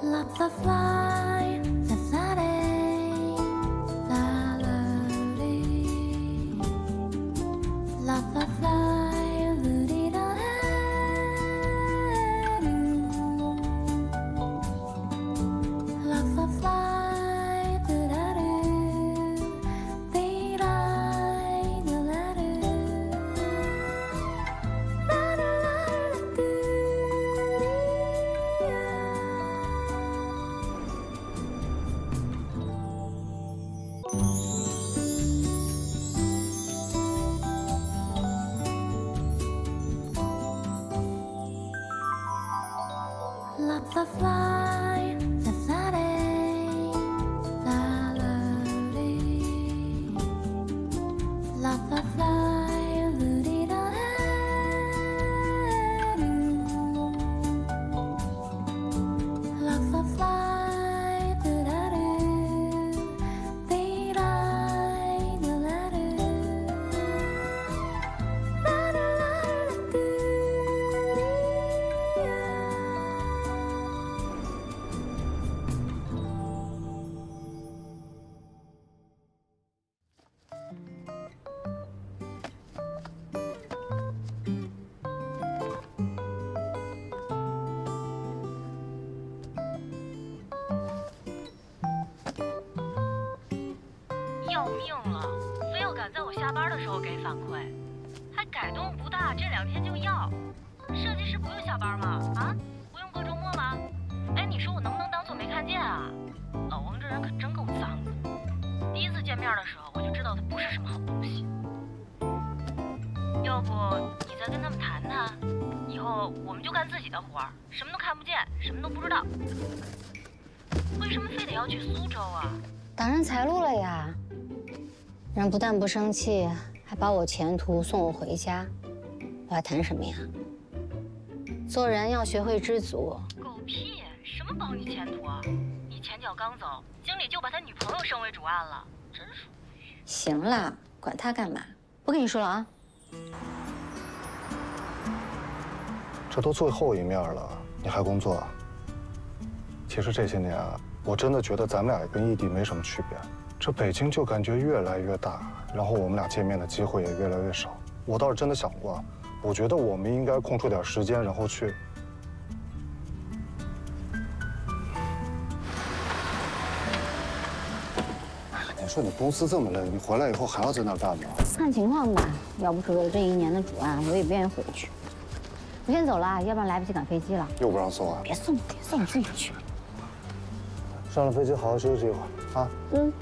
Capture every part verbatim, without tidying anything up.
Love the fly, the sunny, the lovely. Love the fly, the little. Love the fly. Love the fly, the sunny, the lovely. Love the fly, the little. Love the fly. 要命了！非要赶在我下班的时候给反馈，还改动不大，这两天就要。设计师不用下班吗？啊，不用过周末吗？哎，你说我能不能当做没看见啊？老王这人可真够脏的。第一次见面的时候我就知道他不是什么好东西。要不你再跟他们谈谈，以后我们就干自己的活，什么都看不见，什么都不知道。为什么非得要去苏州啊？挡人财路了呀！ 人不但不生气，还把我前途送我回家，我还谈什么呀？做人要学会知足。狗屁！什么保你前途啊？你前脚刚走，经理就把他女朋友升为主案了，真属于……行了，管他干嘛？不跟你说了啊。这都最后一面了，你还工作？其实这些年啊，我真的觉得咱们俩跟异地没什么区别。 这北京就感觉越来越大，然后我们俩见面的机会也越来越少。我倒是真的想过，我觉得我们应该空出点时间，然后去。你说你公司这么累，你回来以后还要在那干吗？看情况吧，要不是为了这一年的主案，我也不愿意回去。我先走了，要不然来不及赶飞机了。又不让送啊？别送，别送，自己去。上了飞机好好休息一会儿啊。嗯。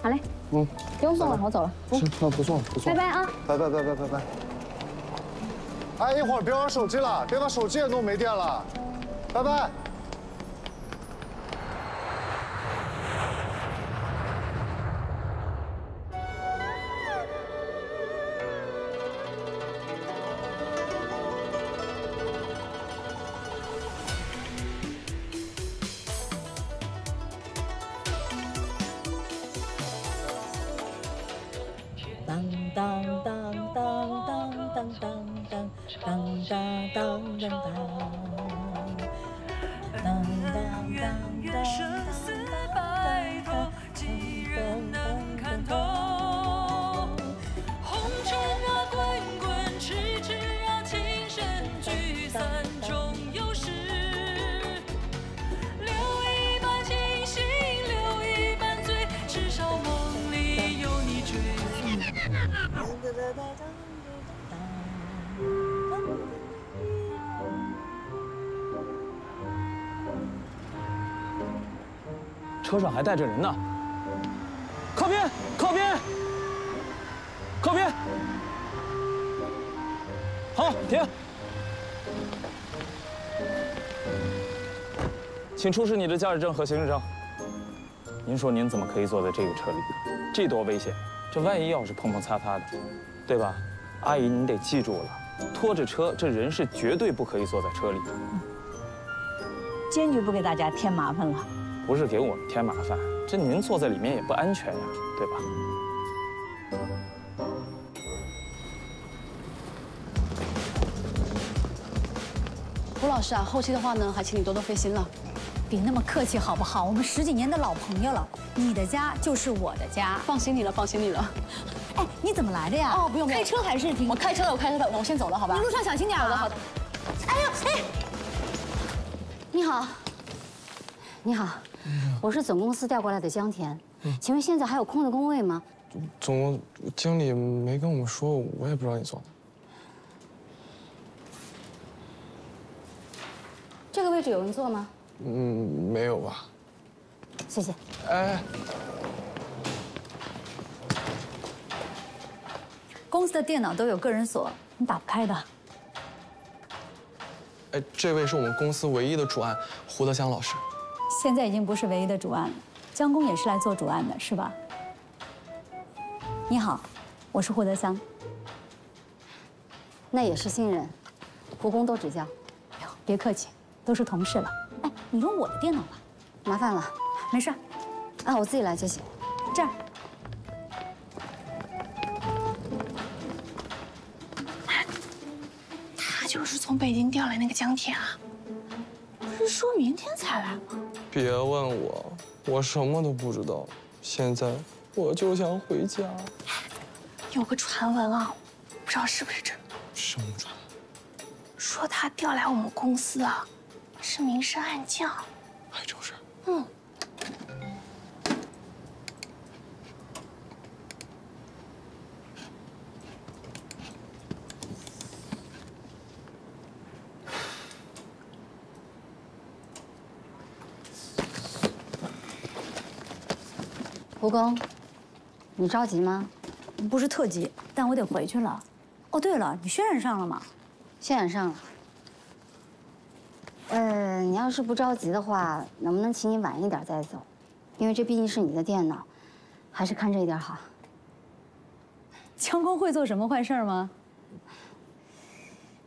好嘞，嗯，不用送了，我走了。行，那不送了，不送了，拜拜啊！拜拜拜拜拜拜。哎，一会儿别玩手机了，别把手机也弄没电了，拜拜。车上还带着人呢，靠边，靠边，靠边，好，停，请出示你的驾驶证和行驶证。您说您怎么可以坐在这个车里？这多危险！这万一要是碰碰擦擦的，对吧？阿姨，您得记住了，拖着车，这人是绝对不可以坐在车里的，嗯、坚决不给大家添麻烦了。 不是给我们添麻烦，这您坐在里面也不安全呀，对吧？胡老师啊，后期的话呢，还请你多多费心了。别那么客气好不好？我们十几年的老朋友了，你的家就是我的家。放心你了，放心你了。哎，你怎么来的呀？哦，不用，开车还是挺……我开车的，我开车的，我先走了，好吧？你路上小心点啊。好的，好的。哎呀，哎，你好，你好，我是总公司调过来的江田，请问现在还有空的工位吗？ 总经理没跟我们说，我也不知道你做的。这个位置有人坐吗？嗯，没有吧。谢谢。哎，公司的电脑都有个人锁，你打不开的。哎，这位是我们公司唯一的主案，胡德江老师。现在已经不是唯一的主案了，江工也是来做主案的，是吧？ 你好，我是胡德香。那也是新人，胡工多指教。哎呦，别客气，都是同事了。哎，你用我的电脑吧，麻烦了。没事，啊，我自己来就行。这儿。他就是从北京调来那个江铁啊？不是说明天才来吗？别问我，我什么都不知道。现在。 我就想回家。有个传闻啊，不知道是不是真的。什么传闻？说他调来我们公司啊，是明升暗降。还真是。嗯。胡工。 你着急吗？不是特急，但我得回去了。哦，对了，你渲染上了吗？渲染上了。呃，你要是不着急的话，能不能请你晚一点再走？因为这毕竟是你的电脑，还是看着一点好。江工会做什么坏事吗？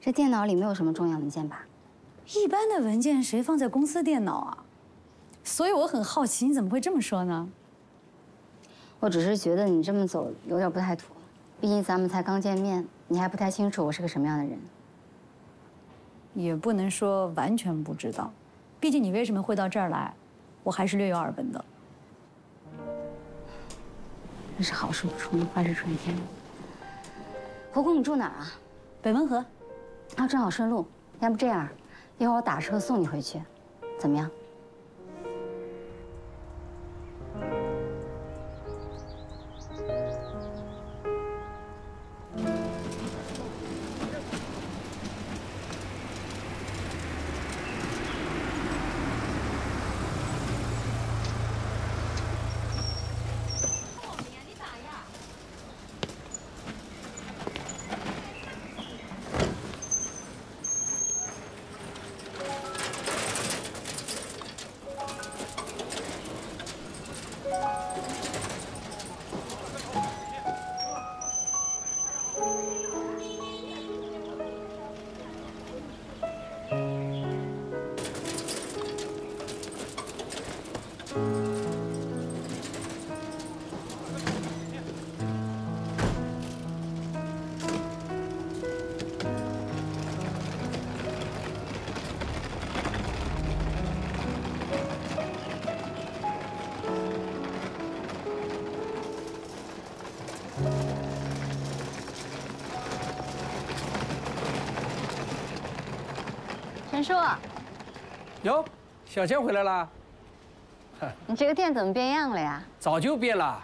这电脑里没有什么重要文件吧？一般的文件谁放在公司电脑啊？所以我很好奇，你怎么会这么说呢？ 我只是觉得你这么走有点不太妥，毕竟咱们才刚见面，你还不太清楚我是个什么样的人。也不能说完全不知道，毕竟你为什么会到这儿来，我还是略有耳闻的。那是好事不出门，坏事传天。胡工，你住哪儿啊？北温河。啊，正好顺路。要不这样，一会儿我打车送你回去，怎么样？ 陈叔，哟，小倩回来啦！你这个店怎么变样了呀？早就变了，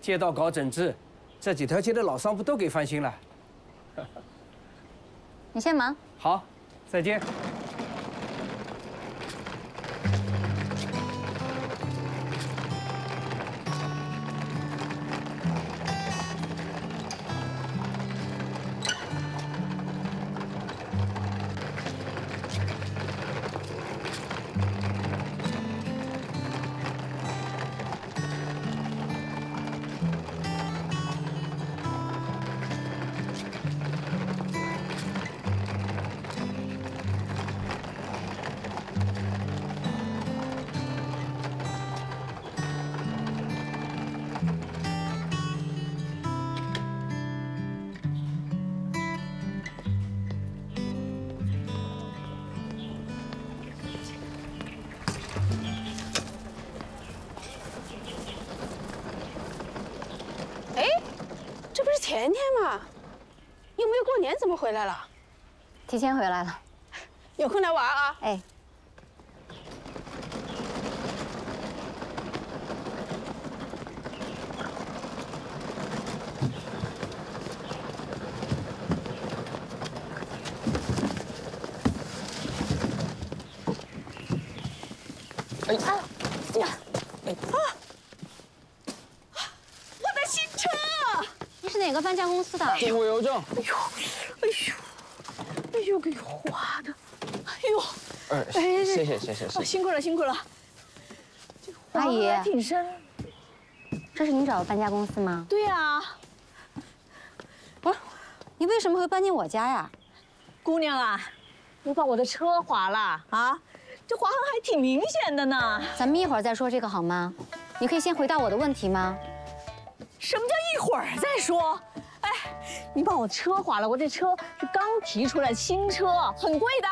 街道搞整治，这几条街的老商铺都给翻新了。你先忙。好，再见。前天嘛，又没有过年，怎么回来了？提前回来了，有空来玩啊！哎，哎呀，哎啊！ 是哪个搬家公司的？这是我邮政。哎呦，哎呦，哎呦，给划的，哎呦！哎，谢谢谢谢谢谢，辛苦了辛苦了。阿姨，挺深。这是您找的搬家公司吗？对呀。不是，你为什么会搬进我家呀？姑娘啊，你把我的车划了啊？这划痕还挺明显的呢。咱们一会儿再说这个好吗？你可以先回答我的问题吗？ 什么叫一会儿再说？哎，你把我车划了，我这车是刚提出来，新车，很贵的。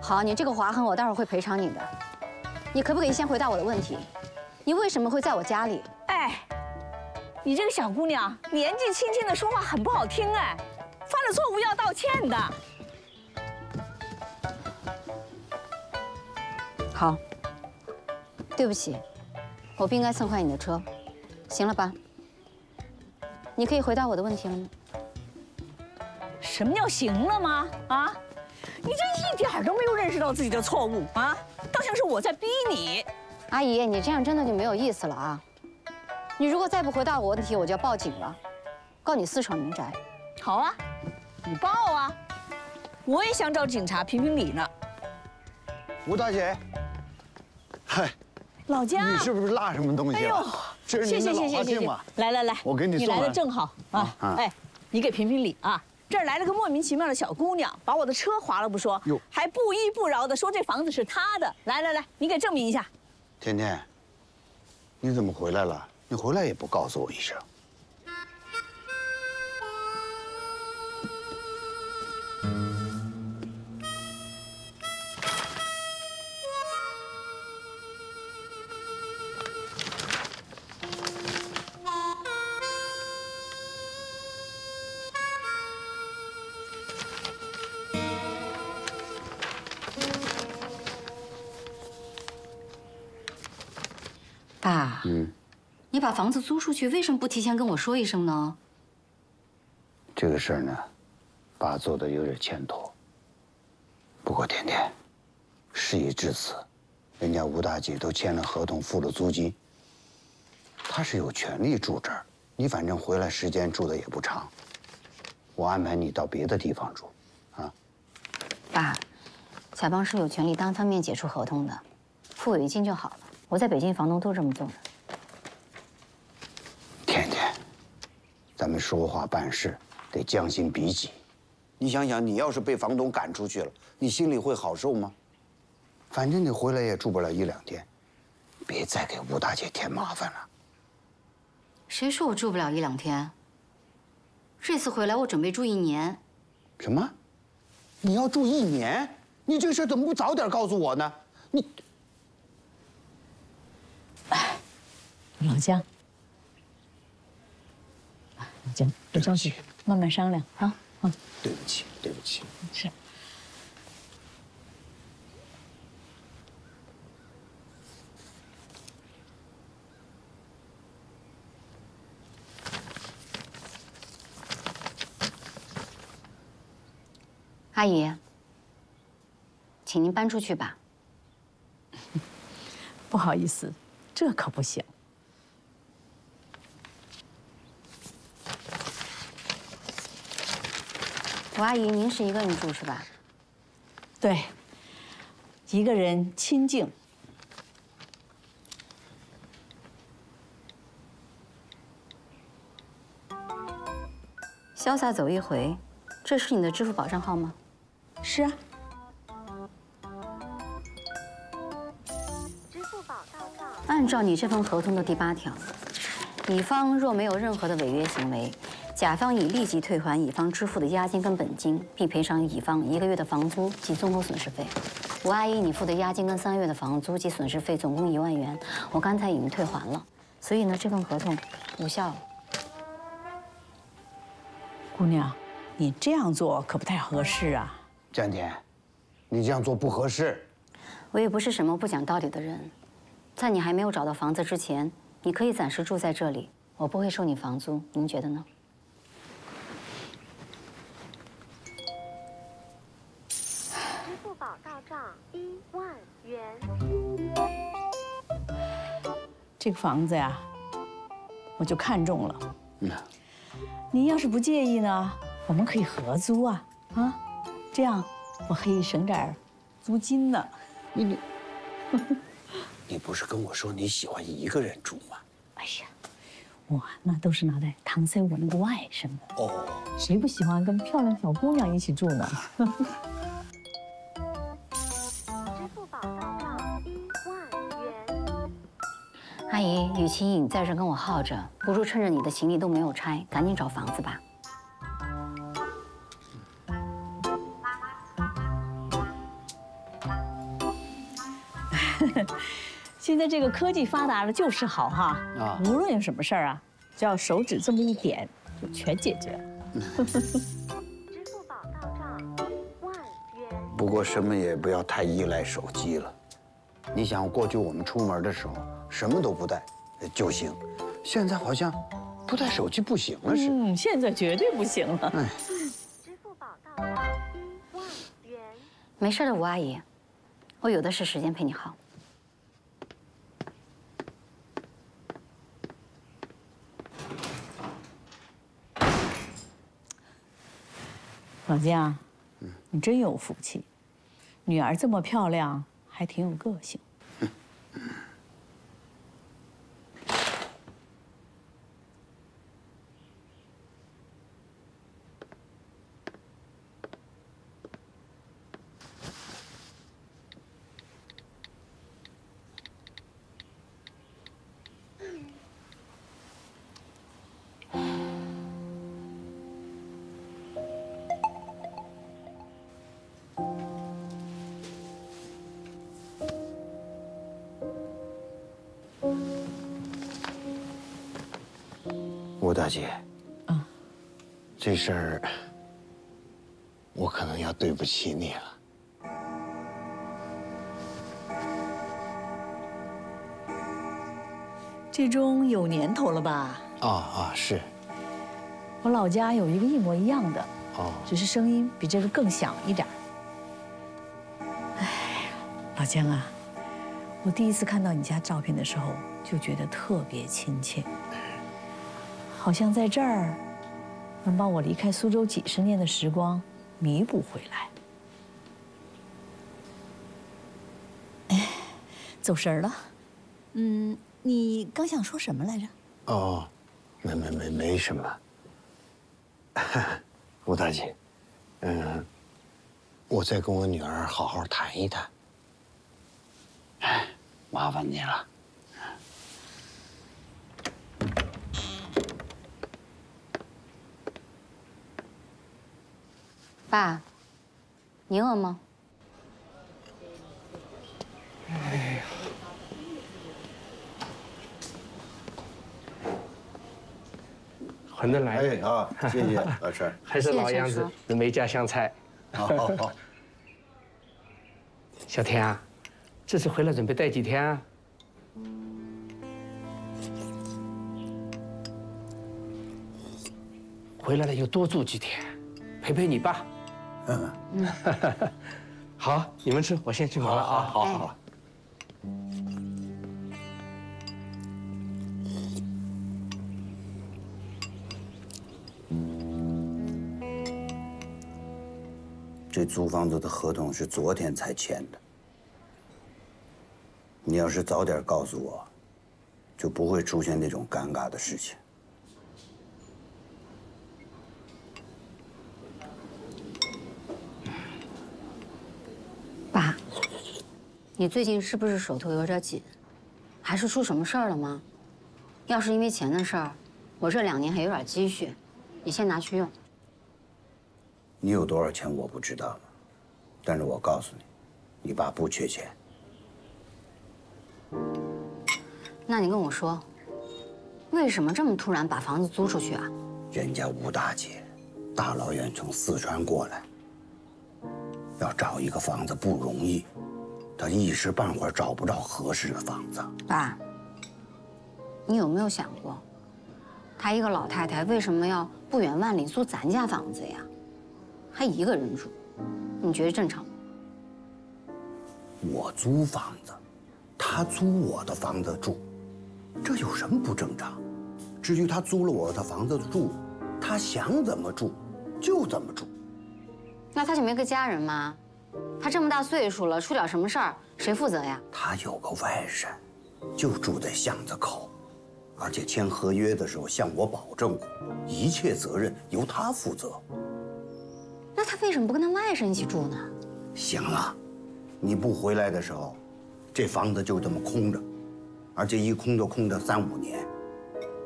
好，你这个划痕我待会儿会赔偿你的。你可不可以先回答我的问题？你为什么会在我家里？哎，你这个小姑娘年纪轻轻的说话很不好听哎，犯了错误要道歉的。好，对不起。 我不应该蹭坏你的车，行了吧？你可以回答我的问题了吗？什么叫行了吗？啊，你这一点都没有认识到自己的错误啊，倒像是我在逼你。阿姨，你这样真的就没有意思了啊！你如果再不回答我问题，我就要报警了，告你私闯民宅。好啊，你报啊！我也想找警察评评理呢。吴大姐，嗨。 老姜，你是不是落什么东西了？这是您的老花镜吧？来来来，我给你送来。你来的正好啊！哎，你给评评理啊！这儿来了个莫名其妙的小姑娘，把我的车划了不说，还不依不饶的说这房子是她的。来来来，你给证明一下。甜甜，你怎么回来了？你回来也不告诉我一声。爸，嗯，你把房子租出去，为什么不提前跟我说一声呢？这个事儿呢，爸做的有点欠妥。不过甜甜，事已至此，人家吴大姐都签了合同，付了租金，她是有权利住这儿。你反正回来时间住的也不长，我安排你到别的地方住，啊。爸，甲方是有权利单方面解除合同的，付违约金就好了。 我在北京，房东都这么做的。甜甜，咱们说话办事得将心比己。你想想，你要是被房东赶出去了，你心里会好受吗？反正你回来也住不了一两天，别再给吴大姐添麻烦了。谁说我住不了一两天？这次回来我准备住一年。什么？你要住一年？你这个事怎么不早点告诉我呢？你。 老姜，老姜，别着急，慢慢商量啊！嗯，对不起，对不起，是。阿姨，请您搬出去吧。不好意思，这可不行。 吴阿姨，您是一个人住是吧？对，一个人清静。潇洒走一回，这是你的支付宝账号吗？是啊。支付宝到账。按照你这份合同的第八条，乙方若没有任何的违约行为。 甲方已立即退还乙方支付的押金跟本金，并赔偿乙方一个月的房租及综合损失费。吴阿姨，你付的押金跟三个月的房租及损失费总共一万元，我刚才已经退还了，所以呢，这份合同无效了。姑娘，你这样做可不太合适啊。江甜，你这样做不合适。我也不是什么不讲道理的人，在你还没有找到房子之前，你可以暂时住在这里，我不会收你房租。您觉得呢？ 这个房子呀，我就看中了。嗯，您要是不介意呢，我们可以合租啊啊，这样我可以省点租金呢。你你，你不是跟我说你喜欢一个人住吗？哎呀，我那都是拿来搪塞我那个外甥的。哦，谁不喜欢跟漂亮小姑娘一起住呢？阿姨，与其你在这跟我耗着，不如趁着你的行李都没有拆，赶紧找房子吧。现在这个科技发达了，就是好哈。啊，无论有什么事儿啊，只要手指这么一点，就全解决。支付宝到账一万元。不过什么也不要太依赖手机了。你想，过去我们出门的时候。 什么都不带就行，现在好像不带手机不行了似的。嗯，现在绝对不行了。哎，支付宝到账一万元。没事的，吴阿姨，我有的是时间陪你耗。老姜，嗯，你真有福气，女儿这么漂亮，还挺有个性。 吴大姐，嗯，这事儿我可能要对不起你了。这钟有年头了吧？啊啊，是。我老家有一个一模一样的，哦，只是声音比这个更响一点。哎，老姜啊，我第一次看到你家照片的时候，就觉得特别亲切。 好像在这儿，能把我离开苏州几十年的时光弥补回来。走神了，嗯，你刚想说什么来着？哦，没没没没什么。吴大姐，嗯，我再跟我女儿好好谈一谈。哎，麻烦你了。 爸，你饿吗？哎呀，横着来！哎啊，谢谢老师，还是老样子，没加香菜。好，好，好。小田啊，这次回来准备待几天啊？回来了就多住几天，陪陪你爸。 嗯，好，你们吃，我先去忙了啊。好，好，好。这租房子的合同是昨天才签的，你要是早点告诉我，就不会出现那种尴尬的事情。 你最近是不是手头有点紧？还是出什么事儿了吗？要是因为钱的事儿，我这两年还有点积蓄，你先拿去用。你有多少钱我不知道，但是我告诉你，你爸不缺钱。那你跟我说，为什么这么突然把房子租出去啊？人家吴大姐大老远从四川过来，要找一个房子不容易，他一时半会儿找不到合适的房子。爸，你有没有想过，她一个老太太为什么要不远万里租咱家房子呀？还一个人住，你觉得正常吗？我租房子，她租我的房子住，这有什么不正常？至于她租了我的房子住，她想怎么住就怎么住。那她就没个家人吗？她这么大岁数了，出点什么事儿谁负责呀？她有个外甥，就住在巷子口，而且签合约的时候向我保证过，一切责任由她负责。那她为什么不跟她外甥一起住呢？行了，你不回来的时候，这房子就这么空着，而且一空就空着三五年。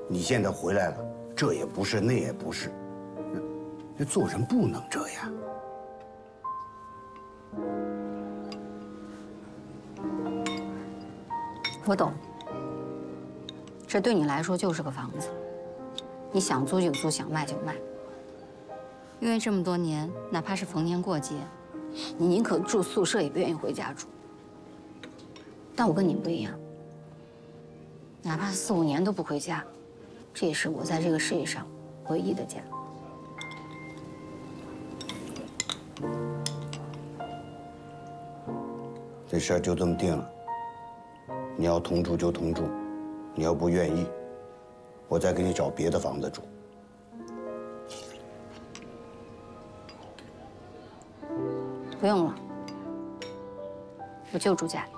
你现在回来了，这也不是那也不是，这做人不能这样。我懂，这对你来说就是个房子，你想租就租，想卖就卖。因为这么多年，哪怕是逢年过节，你宁可住宿舍也不愿意回家住。但我跟你不一样，哪怕四五年都不回家，这也是我在这个世界上唯一的家。这事儿就这么定了，你要同住就同住，你要不愿意，我再给你找别的房子住。 不用了，我就住家里。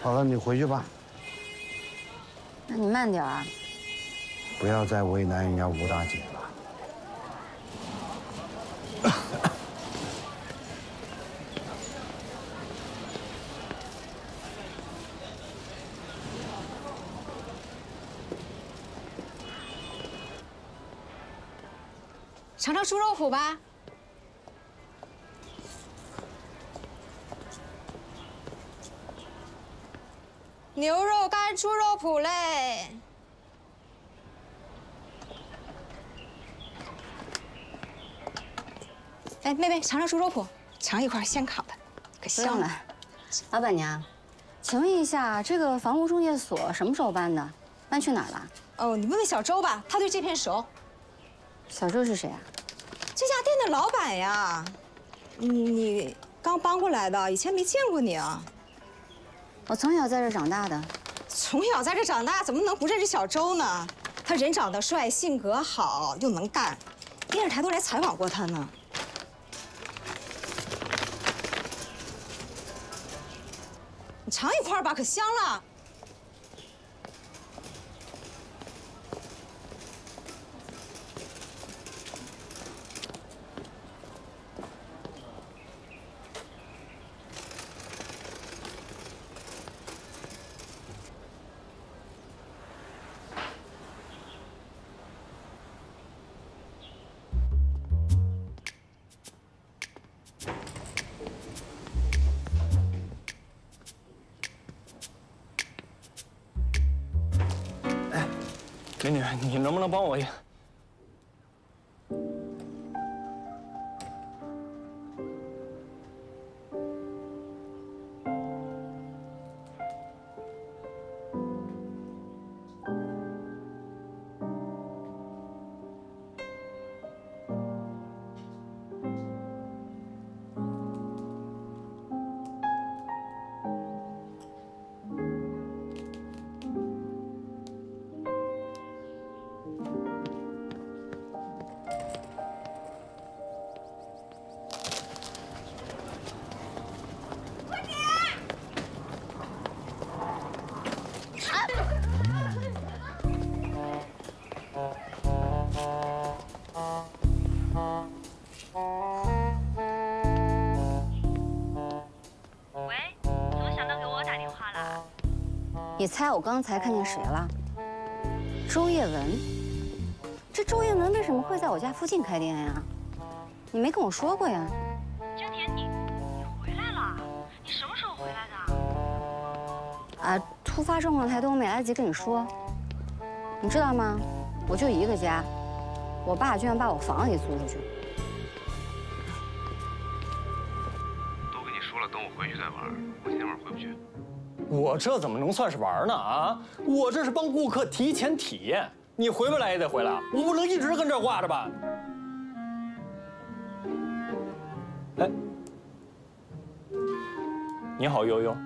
好了，你回去吧。那你慢点啊！不要再为难人家吴大姐了。 尝尝猪肉脯吧。牛肉干、猪肉脯嘞。哎，妹妹，尝尝猪肉脯，尝一块现烤的，可香了。老板娘，请问一下，这个房屋中介所什么时候搬的？搬去哪儿了？哦，你问问小周吧，他对这片熟。小周是谁啊？ 这家店的老板呀，你刚搬过来的，以前没见过你啊。我从小在这长大的，从小在这长大，怎么能不认识小周呢？他人长得帅，性格好，又能干，电视台都来采访过他呢。你尝一块吧，可香了。 美女，你能不能帮我一下？你猜我刚才看见谁了？周叶文。这周叶文为什么会在我家附近开店呀？你没跟我说过呀。江田，你你回来了？你什么时候回来的？啊，突发状况太多，我没来得及跟你说。你知道吗？我就一个家，我爸居然把我房给租出去。都跟你说了，等我回去再玩。我今天晚上回不去。我这怎么能算是玩呢？啊，我这是帮顾客提前体验。 你回不来也得回来，我不能一直跟这儿挂着吧？哎，你好悠悠，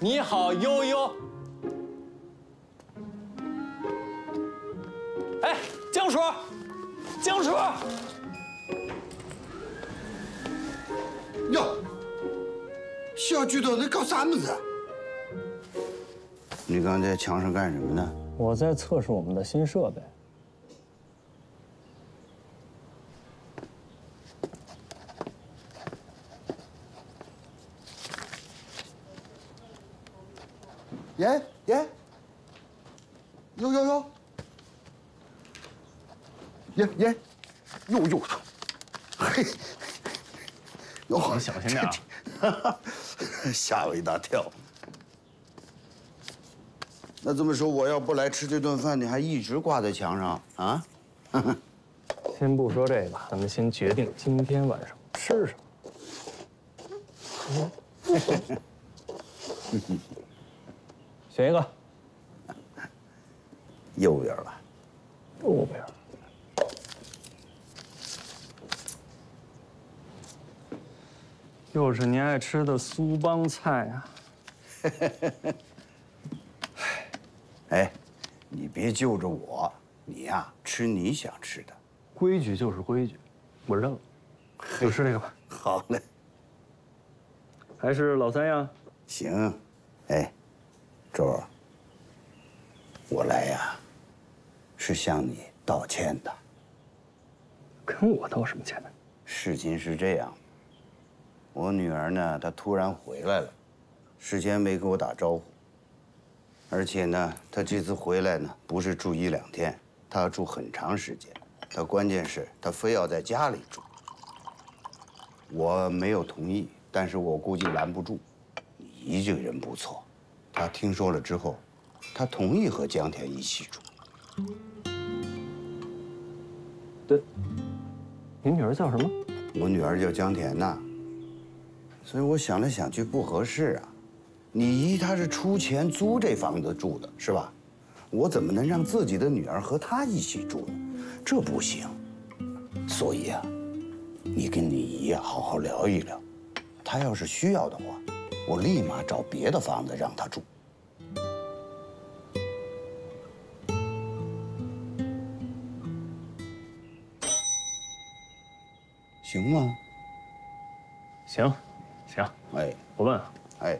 你好悠悠，哎，江叔，江叔，哟，小巨头，你搞啥么子？你刚在墙上干什么呢？ 我在测试我们的新设备。耶耶，呦呦呦，耶耶，呦呦，嘿，哟，你小心点啊！吓我一大跳。 那这么说，我要不来吃这顿饭，你还一直挂在墙上啊？先不说这个，咱们先决定今天晚上吃什么。选一个，右边吧。右边。又是您爱吃的苏帮菜啊！ 哎，你别揪着我，你呀、啊、吃你想吃的，规矩就是规矩，我认了，就吃这个吧。好嘞，还是老三样。行，哎，周，我来呀、啊，是向你道歉的。跟我道什么歉呢？事情是这样，我女儿呢，她突然回来了，事先没跟我打招呼。 而且呢，他这次回来呢，不是住一两天，他要住很长时间。他关键是，他非要在家里住。我没有同意，但是我估计拦不住。你姨这个人不错，她听说了之后，她同意和江田一起住。对，你女儿叫什么？我女儿叫江田呐。所以我想来想去，不合适啊。 你姨她是出钱租这房子住的，是吧？我怎么能让自己的女儿和她一起住呢？这不行。所以啊，你跟你姨啊好好聊一聊，她要是需要的话，我立马找别的房子让她住。行吗？行，行。哎，我问啊，哎。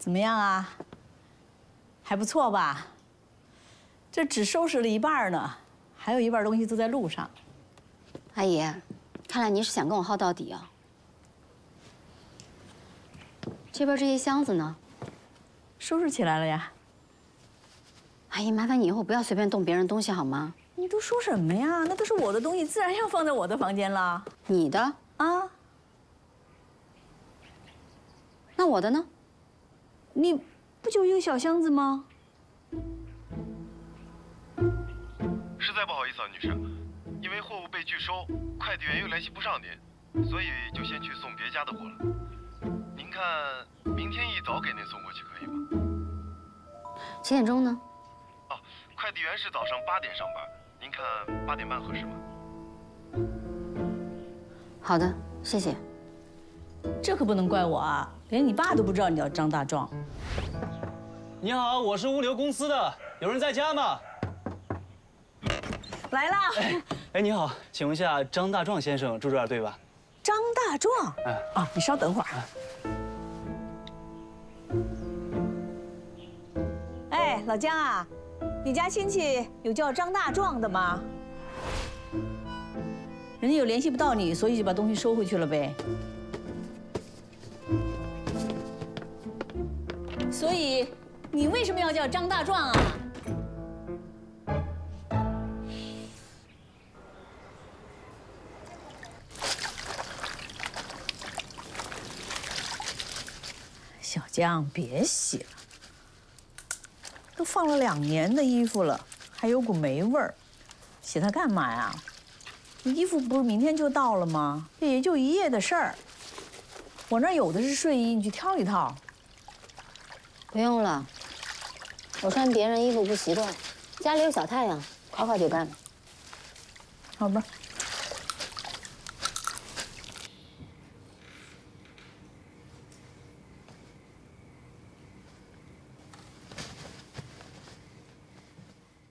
怎么样啊？还不错吧？这只收拾了一半呢，还有一半东西都在路上。阿姨，看来您是想跟我耗到底啊。这边这些箱子呢？收拾起来了呀。阿姨，麻烦你以后不要随便动别人东西好吗？你都说什么呀？那都是我的东西，自然要放在我的房间了。你的啊？那我的呢？ 你不就一个小箱子吗？实在不好意思啊，女士，因为货物被拒收，快递员又联系不上您，所以就先去送别家的货了。您看，明天一早给您送过去可以吗？几点钟呢？哦，快递员是早上八点上班，您看八点半合适吗？好的，谢谢。 这可不能怪我啊！连你爸都不知道你叫张大壮。你好，我是物流公司的，有人在家吗？来了。哎，哎，你好，请问一下，张大壮先生住这儿对吧？张大壮，哎，啊，你稍等会儿。哎，哎，老姜啊，你家亲戚有叫张大壮的吗？ 人家又联系不到你，所以就把东西收回去了呗。所以你为什么要叫张大壮啊？小江，别洗了，都放了两年的衣服了，还有股霉味儿，洗它干嘛呀？ 衣服不是明天就到了吗？这也就一夜的事儿。我那儿有的是睡衣，你去挑一套。不用了，我穿别人衣服不习惯，家里有小太阳，快快就干了。好吧。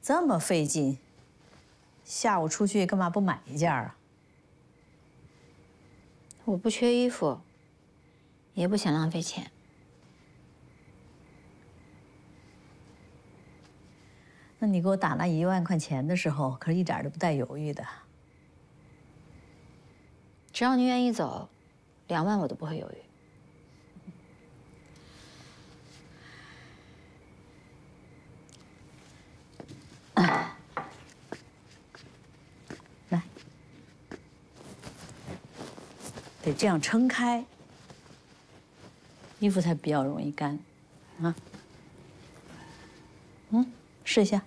这么费劲。 下午出去干嘛不买一件啊？我不缺衣服，也不想浪费钱。那你给我打那一万块钱的时候，可是一点都不带犹豫的。只要你愿意走，两万我都不会犹豫。哎。 得这样撑开，衣服才比较容易干，啊，嗯，试一下。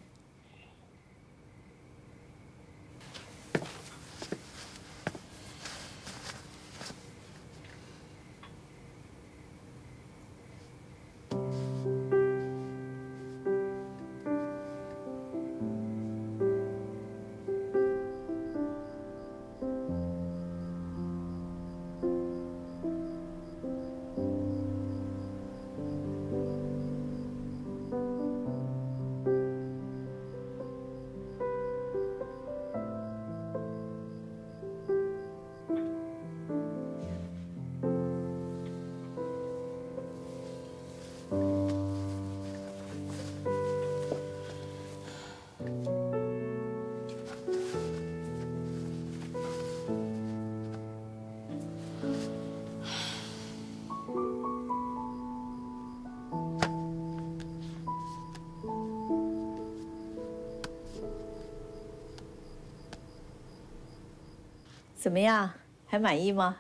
怎么样，还满意吗？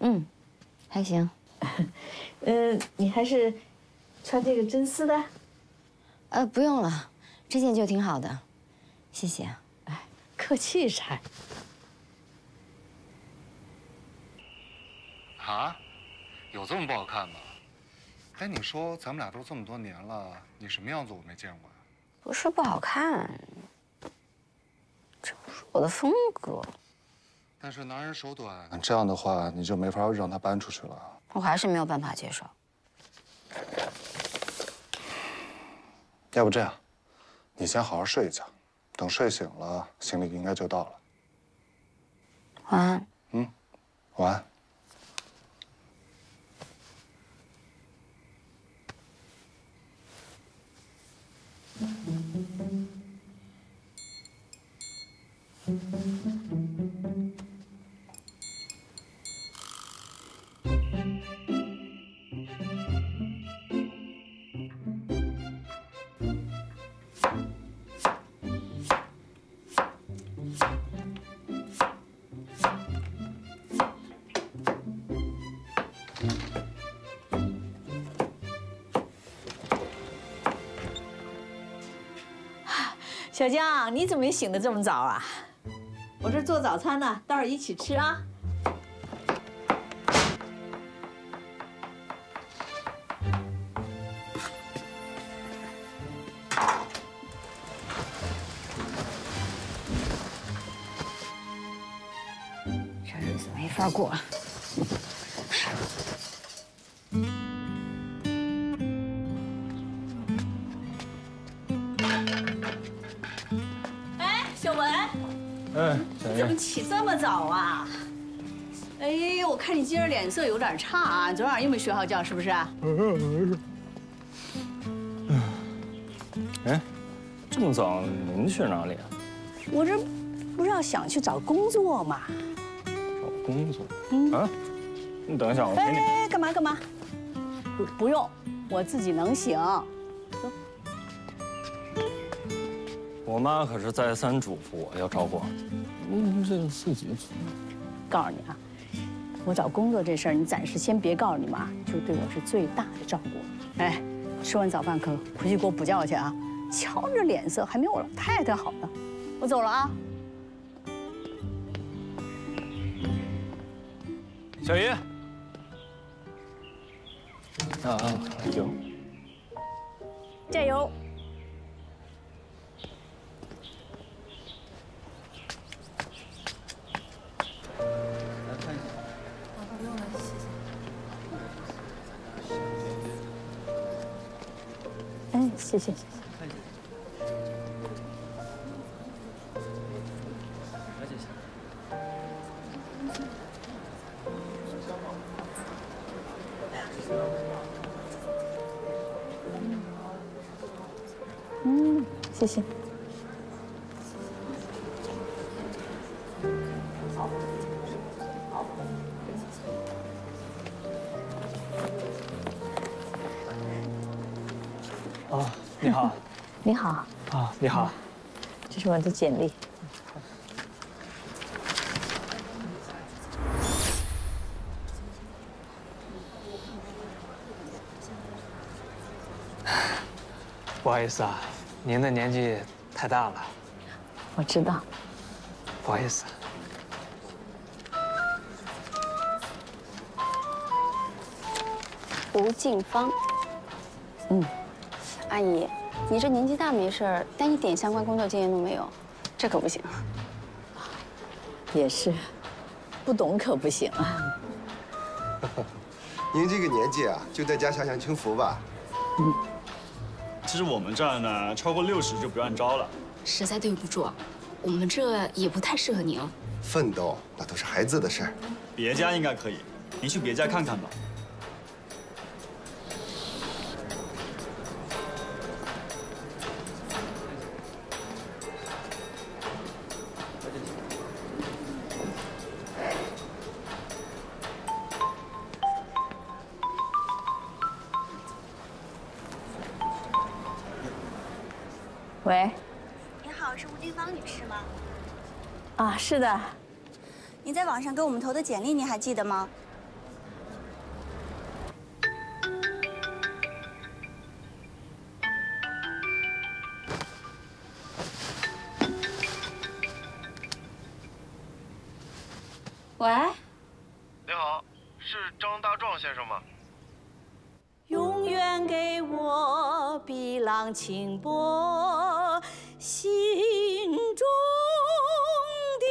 嗯，还行。嗯，你还是穿这个真丝的？呃，不用了，这件就挺好的，谢谢。哎，客气啥？啊？有这么不好看吗？哎，你说咱们俩都这么多年了，你什么样子我没见过呀？不是不好看，这不是我的风格。 但是拿人手短，这样的话你就没法让他搬出去了。我还是没有办法接受。要不这样，你先好好睡一觉，等睡醒了，行李应该就到了。晚安。嗯，晚安。嗯 小江，你怎么也醒得这么早啊？我这做早餐呢，待会儿一起吃啊。这日子没法过了。 小怎么起这么早啊？哎呦，我看你今儿脸色有点差啊，昨晚又没睡好觉是不是？哎，这么早你们去哪里啊？我这不是要想去找工作吗？找工作？嗯、啊？你等一下，我陪你。哎，干嘛干嘛？不，不用，我自己能行。 我妈可是再三嘱咐我要找我，嗯，这自己。告诉你啊，我找工作这事儿，你暂时先别告诉你妈，就对我是最大的照顾。哎，吃完早饭可回去给我补觉去啊！瞧你这脸色，还没我老太太好呢。我走了啊。小姨。啊啊，加油！加油！ 哎，谢谢谢谢。嗯，谢谢。 你好，你好啊，你好，这是我的简历。不好意思啊，您的年纪太大了。我知道。不好意思。吴静芳。嗯。 阿姨，你这年纪大没事儿，但一点相关工作经验都没有，这可不行。也是，不懂可不行啊。您这个年纪啊，就在家享享清福吧。嗯。其实我们这儿呢，超过六十就不按招了。实在对不住，我们这也不太适合您。奋斗那都是孩子的事儿。别家应该可以，您去别家看看吧。 喂，您好，是吴静芳女士吗？啊，是的。您在网上给我们投的简历，您还记得吗？喂，你好，是张大壮先生吗？永远给我碧浪清波。 心中的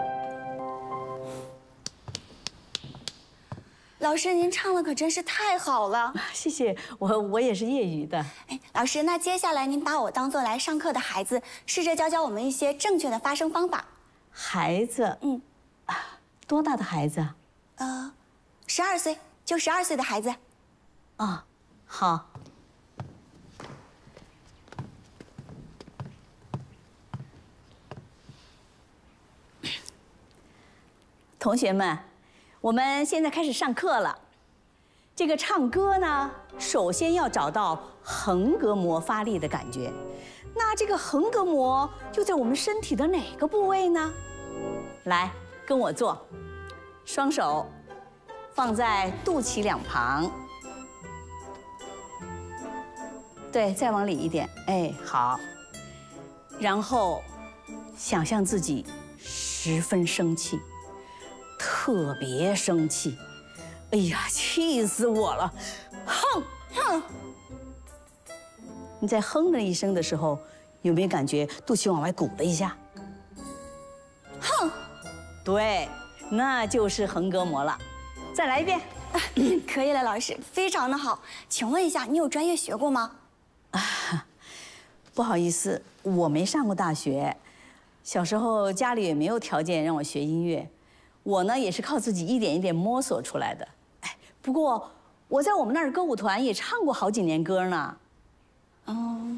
歌。老师，您唱的可真是太好了！谢谢，我我也是业余的。哎，老师，那接下来您把我当做来上课的孩子，试着教教我们一些正确的发声方法。孩子，嗯，多大的孩子啊？呃，十二岁，就十二岁的孩子。啊，好。 同学们，我们现在开始上课了。这个唱歌呢，首先要找到横膈膜发力的感觉。那这个横膈膜又在我们身体的哪个部位呢？来，跟我做，双手放在肚脐两旁。对，再往里一点，哎，好。然后，想象自己十分生气。 特别生气，哎呀，气死我了！哼哼！你在哼的一声的时候，有没有感觉肚脐往外鼓了一下？哼，对，那就是横膈膜了。再来一遍，啊、可以了，老师，非常的好。请问一下，你有专业学过吗？啊，不好意思，我没上过大学，小时候家里也没有条件让我学音乐，我呢也是靠自己一点一点摸索出来的。哎，不过我在我们那儿歌舞团也唱过好几年歌呢。哦，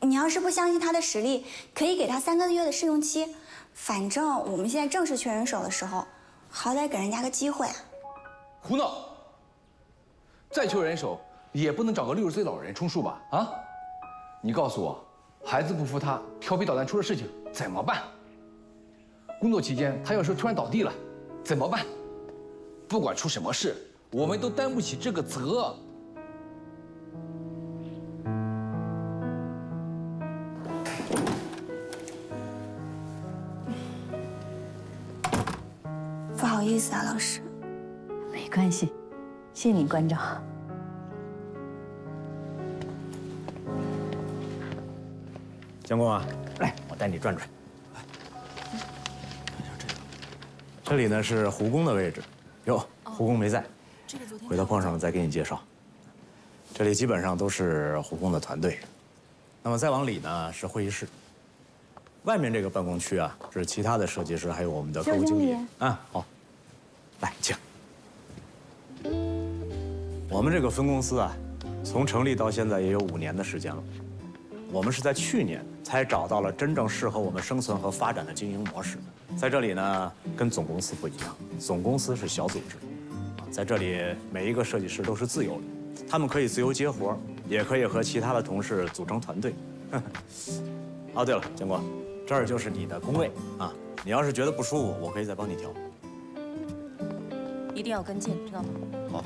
你要是不相信他的实力，可以给他三个月的试用期，反正我们现在正是缺人手的时候，好歹给人家个机会啊。胡闹！再缺人手也不能找个六十岁老人充数吧？啊？ 你告诉我，孩子不服他调皮捣蛋出了事情怎么办？工作期间他要是突然倒地了，怎么办？不管出什么事，我们都担不起这个责。不好意思啊，老师。没关系，谢谢你关照。 相公啊，来，我带你转转。来，这个，这里呢是胡公的位置。哟，胡公没在，回头碰上了再给你介绍。这里基本上都是胡公的团队。那么再往里呢是会议室。外面这个办公区啊，是其他的设计师还有我们的客户经理。啊，好，来，请。我们这个分公司啊，从成立到现在也有五年的时间了。 我们是在去年才找到了真正适合我们生存和发展的经营模式。在这里呢，跟总公司不一样，总公司是小组织，在这里每一个设计师都是自由的，他们可以自由接活，也可以和其他的同事组成团队。哦，对了，建国，这儿就是你的工位啊，你要是觉得不舒服，我可以再帮你调。一定要跟进，知道吗？好。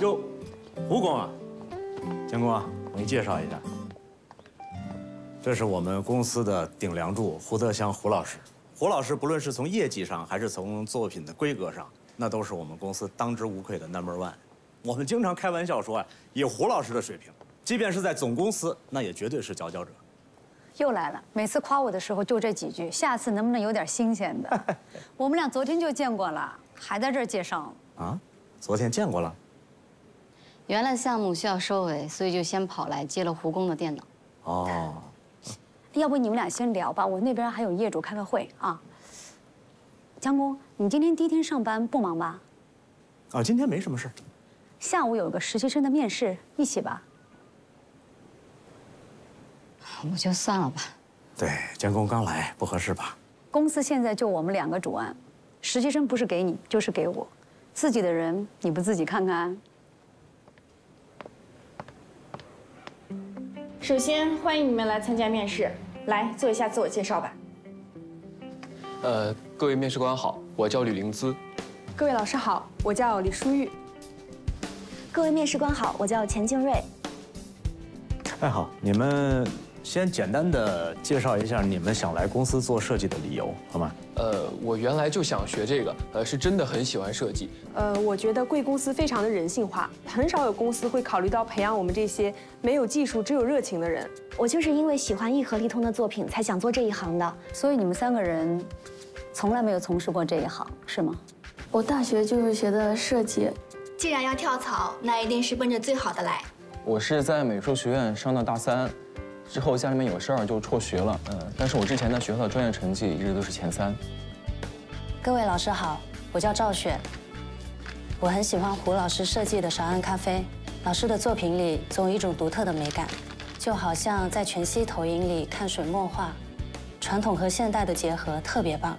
哟，胡工啊，建国啊。 给你介绍一下，这是我们公司的顶梁柱胡德湘胡老师。胡老师不论是从业绩上，还是从作品的规格上，那都是我们公司当之无愧的 number one。我们经常开玩笑说啊，以胡老师的水平，即便是在总公司，那也绝对是佼佼者。又来了，每次夸我的时候就这几句，下次能不能有点新鲜的？我们俩昨天就见过了，还在这儿介绍。啊，昨天见过了。 原来项目需要收尾，所以就先跑来接了胡工的电脑。哦，要不你们俩先聊吧，我那边还有业主开个会啊。江工，你今天第一天上班不忙吧？啊，今天没什么事。下午有个实习生的面试，一起吧。我就算了吧。对，江工刚来，不合适吧？公司现在就我们两个主案，实习生不是给你就是给我，自己的人你不自己看看？ 首先，欢迎你们来参加面试。来做一下自我介绍吧。呃，各位面试官好，我叫吕灵姿。各位老师好，我叫李淑玉。各位面试官好，我叫钱静瑞。哎，好，你们先简单的介绍一下你们想来公司做设计的理由，好吗？呃，我原来就想学这个，呃，是真的很喜欢设计。呃，我觉得贵公司非常的人性化，很少有公司会考虑到培养我们这些没有技术只有热情的人。我就是因为喜欢一合力通的作品，才想做这一行的。所以你们三个人从来没有从事过这一行，是吗？我大学就是学的设计，既然要跳槽，那一定是奔着最好的来。我是在美术学院上到大三。 之后家里面有事儿就辍学了，嗯，但是我之前在学校的专业成绩一直都是前三。各位老师好，我叫赵雪，我很喜欢胡老师设计的勺岸咖啡，老师的作品里总有一种独特的美感，就好像在全息投影里看水墨画，传统和现代的结合特别棒。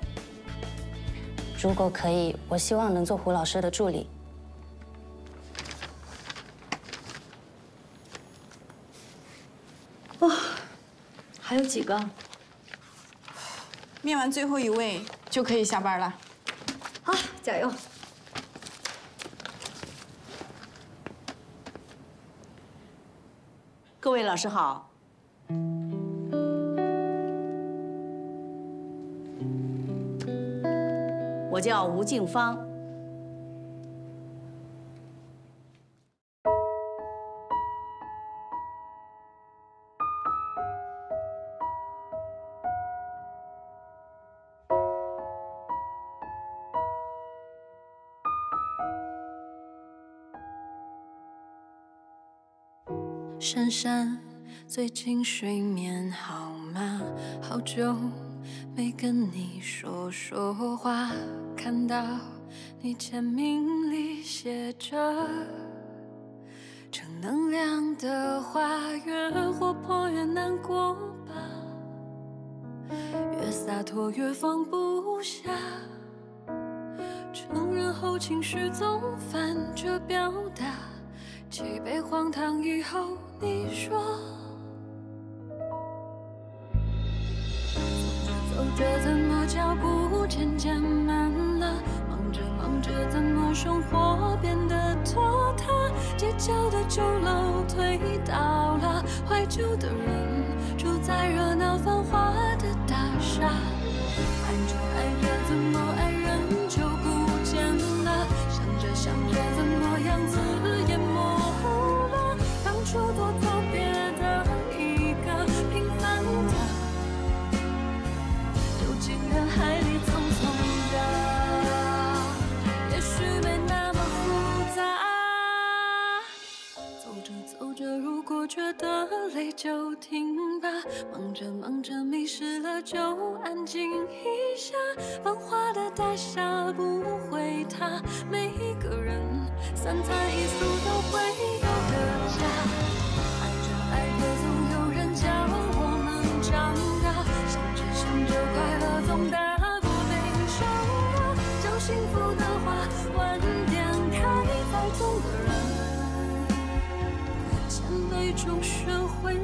如果可以，我希望能做胡老师的助理。 啊、哦，还有几个？面完最后一位就可以下班了。好，加油！各位老师好。我叫吴静芳。珊珊，最近睡眠好吗？好久没跟你说说话，看到你签名里写着。 正能量的话，越活泼越难过吧，越洒脱越放不下。成人后情绪总反着表达，几杯荒唐以后，你说。走着走着怎么脚步渐渐慢了？忙着忙着怎么生活变得拖沓？ 街角的酒楼推倒了，怀旧的人住在热闹繁华的大厦。爱着爱着，怎么爱人就不见了？想着想着，怎么样子也模糊了。当初多特别的一个平凡的，丢进人海里匆匆的，也许没那么复杂。 走着走着，如果觉得累就停吧。忙着忙着，迷失了就安静一下。繁华的大厦不会塌，每一个人三餐一宿都会有个家。爱着爱着，总有人教我们长大。想着想着，快乐总大过悲伤啊。将幸福的花晚点开，栽种的人。 从学会。